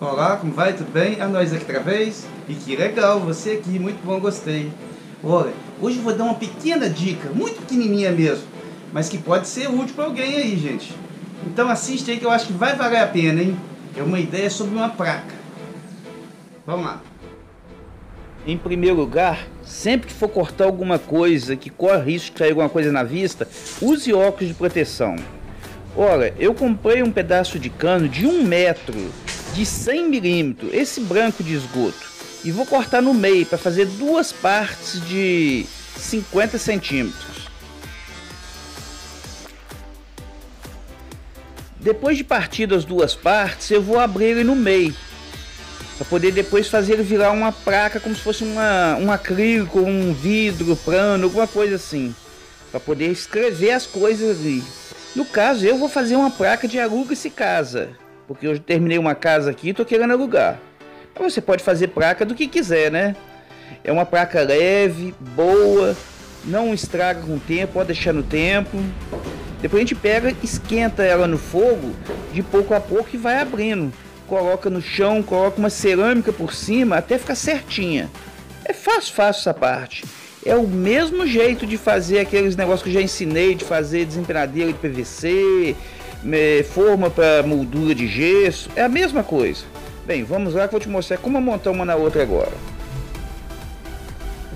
Olá, como vai? Tudo bem? É nós aqui outra vez. E que legal, você aqui, muito bom, gostei. Olha, hoje eu vou dar uma pequena dica, muito pequenininha mesmo, mas que pode ser útil para alguém aí, gente. Então assiste aí que eu acho que vai valer a pena, hein? É uma ideia sobre uma placa. Vamos lá. Em primeiro lugar, sempre que for cortar alguma coisa que corre risco de cair alguma coisa na vista, use óculos de proteção. Olha, eu comprei um pedaço de cano de 1 metro, de 100 mm, esse branco de esgoto, e vou cortar no meio para fazer 2 partes de 50 cm. Depois de partir as 2 partes, eu vou abrir ele no meio para poder depois fazer ele virar uma placa, como se fosse um acrílico, um vidro plano, alguma coisa assim, para poder escrever as coisas ali. No caso, eu vou fazer uma placa de aluga-se casa, porque eu terminei uma casa aqui e tô querendo alugar. Mas você pode fazer placa do que quiser, né? É uma placa leve, boa, não estraga com o tempo, pode deixar no tempo. Depois a gente pega, esquenta ela no fogo de pouco a pouco e vai abrindo. Coloca no chão, coloca uma cerâmica por cima até ficar certinha. É fácil essa parte. É o mesmo jeito de fazer aqueles negócios que eu já ensinei, de fazer desempenadeira de PVC, forma para moldura de gesso, é a mesma coisa. Bem, vamos lá que eu vou te mostrar como montar uma na outra agora.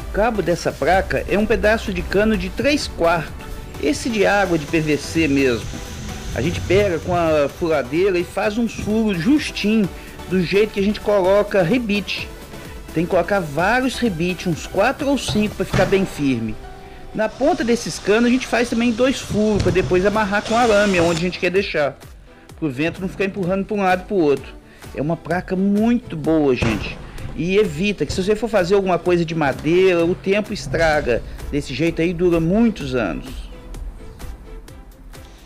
O cabo dessa placa é um pedaço de cano de 3/4, esse de água de PVC mesmo. A gente pega com a furadeira e faz um furo justinho, do jeito que a gente coloca rebite. Tem que colocar vários rebites, uns 4 ou 5 para ficar bem firme. Na ponta desses canos a gente faz também 2 furos para depois amarrar com arame onde a gente quer deixar, para o vento não ficar empurrando para um lado e para o outro. É uma placa muito boa, gente, e evita que, se você for fazer alguma coisa de madeira, o tempo estraga. Desse jeito aí dura muitos anos.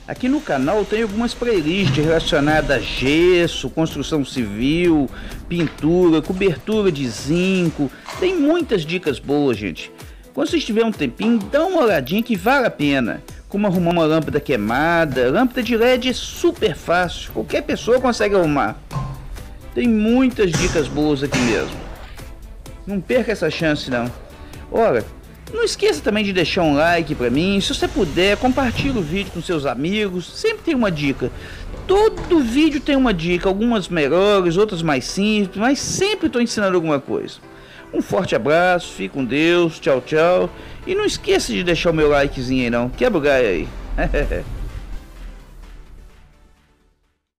Aqui no canal tem algumas playlists relacionadas a gesso, construção civil, pintura, cobertura de zinco, tem muitas dicas boas, gente. Quando vocês tiverem um tempinho, dá uma olhadinha que vale a pena. Como arrumar uma lâmpada queimada, lâmpada de LED é super fácil, qualquer pessoa consegue arrumar. Tem muitas dicas boas aqui mesmo. Não perca essa chance não. Ora, não esqueça também de deixar um like pra mim. Se você puder, compartilha o vídeo com seus amigos, sempre tem uma dica. Todo vídeo tem uma dica, algumas melhores, outras mais simples, mas sempre estou ensinando alguma coisa. Um forte abraço, fique com Deus, tchau, tchau. E não esqueça de deixar o meu likezinho aí não, quebra o galho aí.